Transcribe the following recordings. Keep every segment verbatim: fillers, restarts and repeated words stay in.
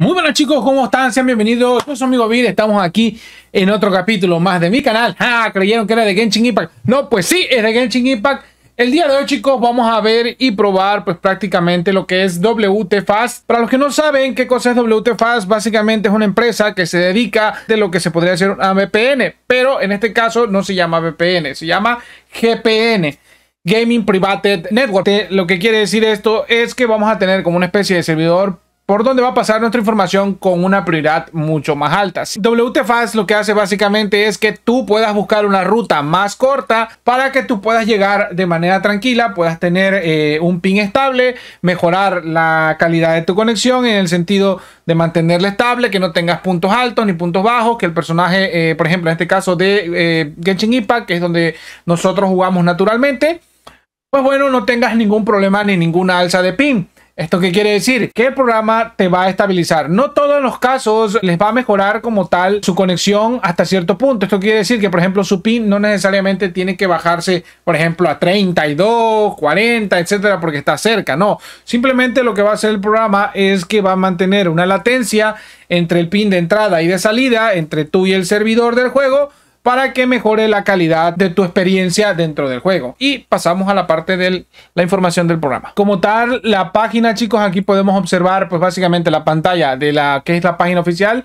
Muy buenas chicos, ¿cómo están? Sean bienvenidos, yo soy su amigo Vir, estamos aquí en otro capítulo más de mi canal. ¡Ah! ¿Creyeron que era de Genshin Impact? No, pues sí, es de Genshin Impact. El día de hoy chicos vamos a ver y probar pues prácticamente lo que es W T Fast. Para los que no saben qué cosa es W T Fast, básicamente es una empresa que se dedica de lo que se podría hacer una V P N. Pero en este caso no se llama V P N, se llama G P N. Gaming Private Network. Lo que quiere decir esto es que vamos a tener como una especie de servidor por donde va a pasar nuestra información con una prioridad mucho más alta. W T Fast lo que hace básicamente es que tú puedas buscar una ruta más corta para que tú puedas llegar de manera tranquila, puedas tener eh, un ping estable, mejorar la calidad de tu conexión en el sentido de mantenerla estable, que no tengas puntos altos ni puntos bajos, que el personaje, eh, por ejemplo en este caso de eh, Genshin Impact, que es donde nosotros jugamos naturalmente, pues bueno, no tengas ningún problema ni ninguna alza de ping. ¿Esto qué quiere decir? Que el programa te va a estabilizar. No todos los casos les va a mejorar como tal su conexión hasta cierto punto. Esto quiere decir que, por ejemplo, su ping no necesariamente tiene que bajarse, por ejemplo, a treinta y dos, cuarenta, etcétera, porque está cerca. No, simplemente lo que va a hacer el programa es que va a mantener una latencia entre el ping de entrada y de salida, entre tú y el servidor del juego, para que mejore la calidad de tu experiencia dentro del juego. Y pasamos a la parte de la información del programa. Como tal, la página, chicos, aquí podemos observar pues básicamente la pantalla de la que es la página oficial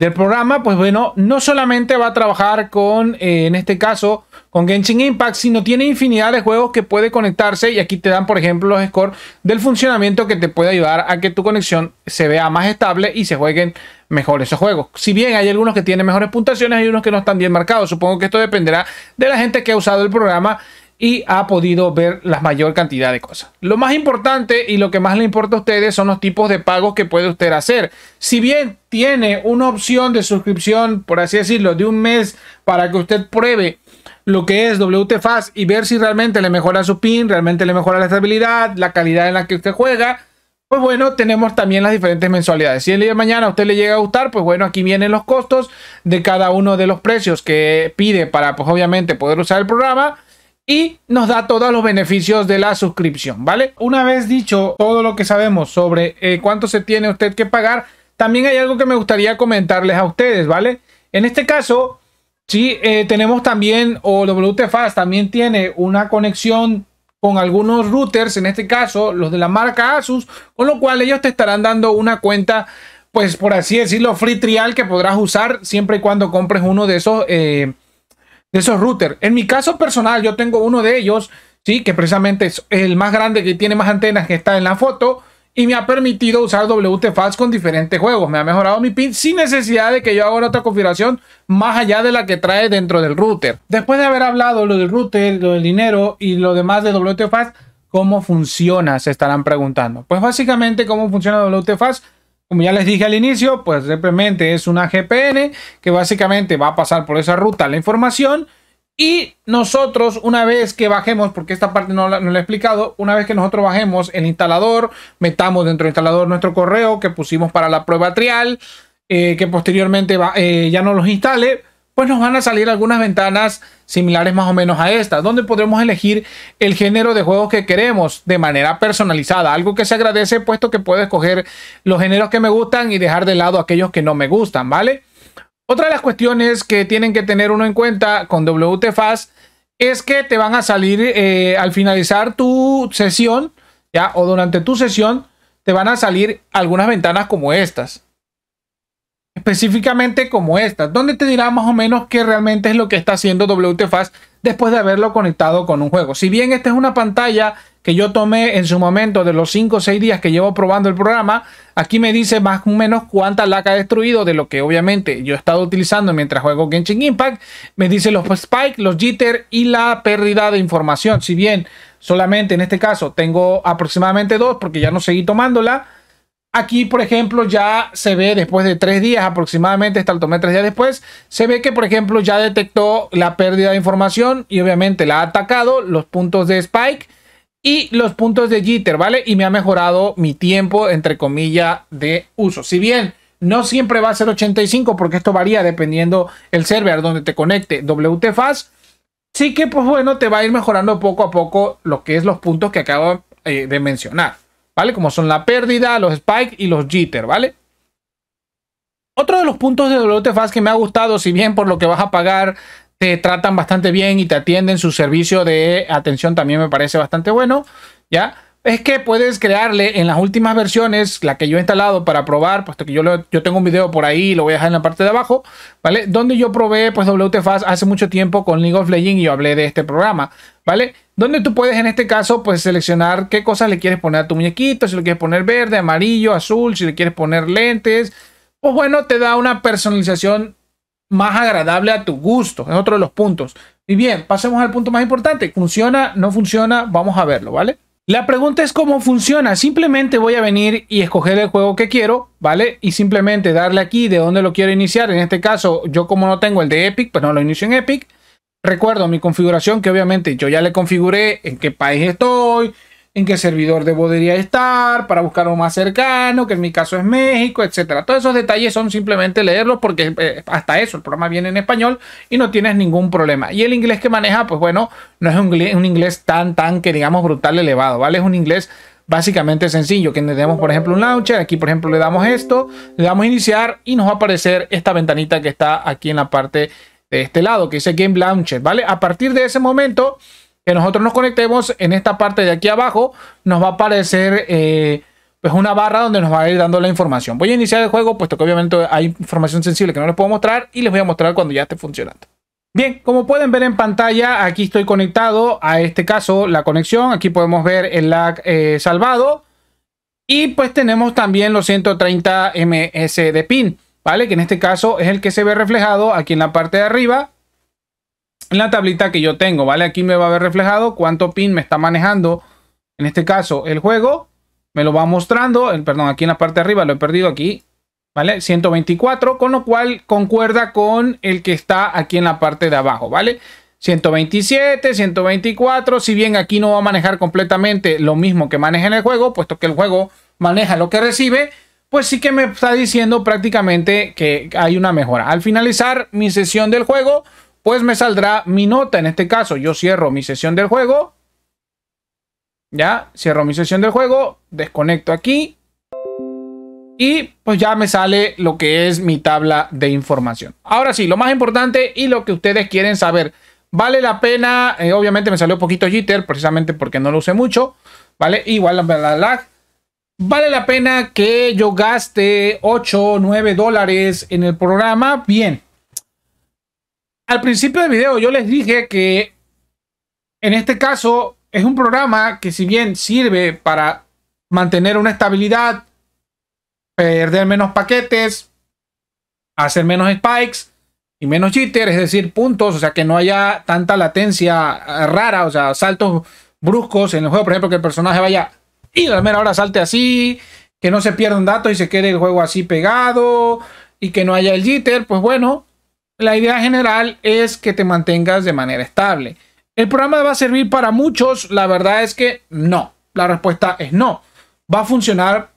del programa. Pues bueno, no solamente va a trabajar con, eh, en este caso, con Genshin Impact, sino tiene infinidad de juegos que puede conectarse. Y aquí te dan, por ejemplo, los scores del funcionamiento que te puede ayudar a que tu conexión se vea más estable y se jueguen mejor esos juegos. Si bien hay algunos que tienen mejores puntuaciones, hay unos que no están bien marcados. Supongo que esto dependerá de la gente que ha usado el programa y ha podido ver la mayor cantidad de cosas. Lo más importante y lo que más le importa a ustedes son los tipos de pagos que puede usted hacer. Si bien tiene una opción de suscripción, por así decirlo, de un mes para que usted pruebe lo que es W T Fast y ver si realmente le mejora su ping, realmente le mejora la estabilidad, la calidad en la que usted juega, pues bueno, tenemos también las diferentes mensualidades. Si el día de mañana a usted le llega a gustar, pues bueno, aquí vienen los costos de cada uno de los precios que pide para, pues obviamente, poder usar el programa. Y nos da todos los beneficios de la suscripción, ¿vale? Una vez dicho todo lo que sabemos sobre eh, cuánto se tiene usted que pagar, también hay algo que me gustaría comentarles a ustedes, ¿vale? En este caso, sí, eh, tenemos también, o W T Fast también tiene una conexión con algunos routers, en este caso los de la marca Asus, con lo cual ellos te estarán dando una cuenta, pues por así decirlo, free trial que podrás usar siempre y cuando compres uno de esos eh, de esos routers. En mi caso personal, yo tengo uno de ellos, sí, que precisamente es el más grande, que tiene más antenas, que está en la foto, y me ha permitido usar W T Fast con diferentes juegos. Me ha mejorado mi ping sin necesidad de que yo haga otra configuración más allá de la que trae dentro del router. Después de haber hablado lo del router, lo del dinero y lo demás de W T Fast, ¿cómo funciona? Se estarán preguntando. Pues básicamente, ¿cómo funciona W T Fast? Como ya les dije al inicio, pues simplemente es una G P N que básicamente va a pasar por esa ruta la información y nosotros, una vez que bajemos, porque esta parte no la, no la he explicado, una vez que nosotros bajemos el instalador, metamos dentro del instalador nuestro correo que pusimos para la prueba trial, eh, que posteriormente va, eh, ya nos los instale, pues nos van a salir algunas ventanas similares más o menos a estas, donde podremos elegir el género de juegos que queremos de manera personalizada, algo que se agradece puesto que puedo escoger los géneros que me gustan y dejar de lado aquellos que no me gustan, ¿vale? Otra de las cuestiones que tienen que tener uno en cuenta con W T Fast es que te van a salir eh, al finalizar tu sesión, ya, o durante tu sesión, te van a salir algunas ventanas como estas. Específicamente como esta, donde te dirá más o menos qué realmente es lo que está haciendo W T Fast después de haberlo conectado con un juego. Si bien esta es una pantalla que yo tomé en su momento de los cinco o seis días que llevo probando el programa, aquí me dice más o menos cuánta laca ha destruido de lo que obviamente yo he estado utilizando mientras juego Genshin Impact. Me dice los spikes, los jitter y la pérdida de información. Si bien solamente en este caso tengo aproximadamente dos porque ya no seguí tomándola. Aquí, por ejemplo, ya se ve después de tres días aproximadamente, hasta el tomé tres días después, se ve que, por ejemplo, ya detectó la pérdida de información y obviamente la ha atacado, los puntos de spike y los puntos de jitter, ¿vale? Y me ha mejorado mi tiempo, entre comillas, de uso. Si bien no siempre va a ser ochenta y cinco, porque esto varía dependiendo el server donde te conecte W T Fast, sí que, pues bueno, te va a ir mejorando poco a poco lo que es los puntos que acabo eh, de mencionar, ¿vale? Como son la pérdida, los spikes y los jitter, ¿vale? Otro de los puntos de W T F A S que me ha gustado, si bien por lo que vas a pagar te tratan bastante bien y te atienden, su servicio de atención también me parece bastante bueno, ¿ya? Es que puedes crearle en las últimas versiones, la que yo he instalado para probar, puesto que yo, lo, yo tengo un video por ahí, lo voy a dejar en la parte de abajo, ¿vale? Donde yo probé pues W T F A S hace mucho tiempo con League of Legends y yo hablé de este programa, ¿vale? Donde tú puedes en este caso pues seleccionar qué cosas le quieres poner a tu muñequito, si lo quieres poner verde, amarillo, azul, si le quieres poner lentes, pues bueno, te da una personalización más agradable a tu gusto, es otro de los puntos. Y bien, pasemos al punto más importante, ¿funciona? ¿No funciona? Vamos a verlo, ¿vale? La pregunta es cómo funciona. Simplemente voy a venir y escoger el juego que quiero, ¿vale? Y simplemente darle aquí de dónde lo quiero iniciar. En este caso, yo como no tengo el de Epic, pues no lo inicio en Epic. Recuerdo mi configuración, que obviamente yo ya le configuré en qué país estoy, en qué servidor debería estar, para buscar uno más cercano, que en mi caso es México, etcétera. Todos esos detalles son simplemente leerlos, porque hasta eso, el programa viene en español y no tienes ningún problema. Y el inglés que maneja, pues bueno, no es un inglés tan, tan, que digamos, brutal elevado, ¿vale? Es un inglés básicamente sencillo, que tenemos, por ejemplo, un launcher. Aquí, por ejemplo, le damos esto, le damos iniciar y nos va a aparecer esta ventanita que está aquí en la parte de este lado, que dice Game Launcher, ¿vale? A partir de ese momento que nosotros nos conectemos, en esta parte de aquí abajo nos va a aparecer eh, pues una barra donde nos va a ir dando la información. Voy a iniciar el juego, puesto que obviamente hay información sensible que no les puedo mostrar, y les voy a mostrar cuando ya esté funcionando. Bien, como pueden ver en pantalla, aquí estoy conectado a este caso, la conexión. Aquí podemos ver el lag eh, salvado, y pues tenemos también los ciento treinta milisegundos de pin, ¿vale? Que en este caso es el que se ve reflejado aquí en la parte de arriba, en la tablita que yo tengo, ¿vale? Aquí me va a ver reflejado cuánto pin me está manejando, en este caso, el juego. Me lo va mostrando, el, perdón, aquí en la parte de arriba, lo he perdido aquí, ¿vale? ciento veinticuatro, con lo cual concuerda con el que está aquí en la parte de abajo, ¿vale? ciento veintisiete, ciento veinticuatro, si bien aquí no va a manejar completamente lo mismo que maneja en el juego, puesto que el juego maneja lo que recibe, pues sí que me está diciendo prácticamente que hay una mejora. Al finalizar mi sesión del juego, pues me saldrá mi nota. En este caso yo cierro mi sesión del juego. Ya, cierro mi sesión del juego, desconecto aquí. Y pues ya me sale lo que es mi tabla de información. Ahora sí, lo más importante y lo que ustedes quieren saber. Vale la pena, eh, obviamente me salió poquito jitter, precisamente porque no lo usé mucho, ¿vale? Igual la lag. ¿Vale la pena que yo gaste ocho o nueve dólares en el programa? Bien. Al principio del video yo les dije que en este caso es un programa que, si bien sirve para mantener una estabilidad, perder menos paquetes, hacer menos spikes y menos jitter, es decir, puntos, o sea, que no haya tanta latencia rara, o sea, saltos bruscos en el juego, por ejemplo, que el personaje vaya y a la mera hora salte así, que no se pierdan datos y se quede el juego así pegado y que no haya el jitter, pues bueno. La idea general es que te mantengas de manera estable. ¿El programa va a servir para muchos? La verdad es que no. La respuesta es no. Va a funcionar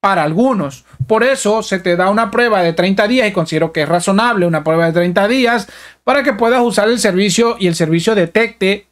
para algunos. Por eso se te da una prueba de treinta días, y considero que es razonable una prueba de treinta días para que puedas usar el servicio y el servicio detecte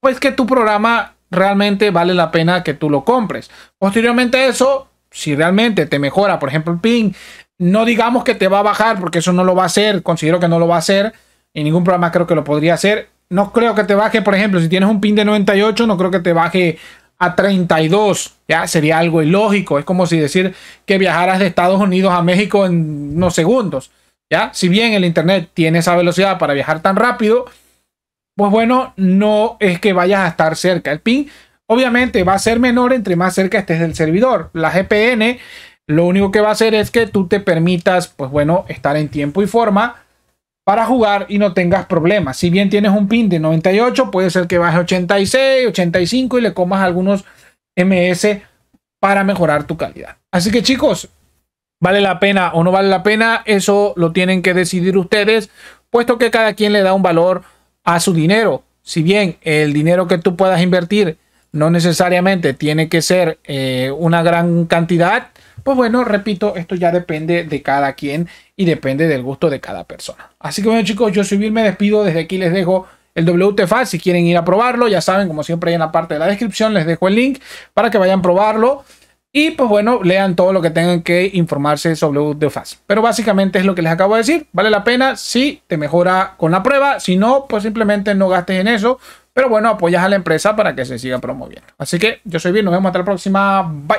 pues que tu programa realmente vale la pena que tú lo compres. Posteriormente a eso, si realmente te mejora, por ejemplo, el ping, no digamos que te va a bajar, porque eso no lo va a hacer. Considero que no lo va a hacer. En ningún programa creo que lo podría hacer. No creo que te baje, por ejemplo, si tienes un pin de noventa y ocho, no creo que te baje a treinta y dos. Ya sería algo ilógico. Es como si decir que viajaras de Estados Unidos a México en unos segundos. Ya, si bien el internet tiene esa velocidad para viajar tan rápido, pues bueno, no es que vayas a estar cerca. El pin obviamente va a ser menor entre más cerca estés del servidor. La G P N lo único que va a hacer es que tú te permitas, pues bueno, estar en tiempo y forma para jugar y no tengas problemas. Si bien tienes un pin de noventa y ocho, puede ser que baje ochenta y seis, ochenta y cinco y le comas algunos M S para mejorar tu calidad. Así que, chicos, ¿vale la pena o no vale la pena? Eso lo tienen que decidir ustedes, puesto que cada quien le da un valor a su dinero. Si bien el dinero que tú puedas invertir no necesariamente tiene que ser eh, una gran cantidad, pues bueno, repito, esto ya depende de cada quien y depende del gusto de cada persona. Así que bueno, chicos, yo soy Bill, me despido. Desde aquí les dejo el W T F A S. Si quieren ir a probarlo, ya saben, como siempre, ahí en la parte de la descripción les dejo el link para que vayan a probarlo. Y pues bueno, lean todo lo que tengan que informarse sobre U D F A S. Pero básicamente es lo que les acabo de decir. Vale la pena si te mejora con la prueba. Si no, pues simplemente no gastes en eso. Pero bueno, apoyas a la empresa para que se siga promoviendo. Así que yo soy Vir, nos vemos hasta la próxima. Bye.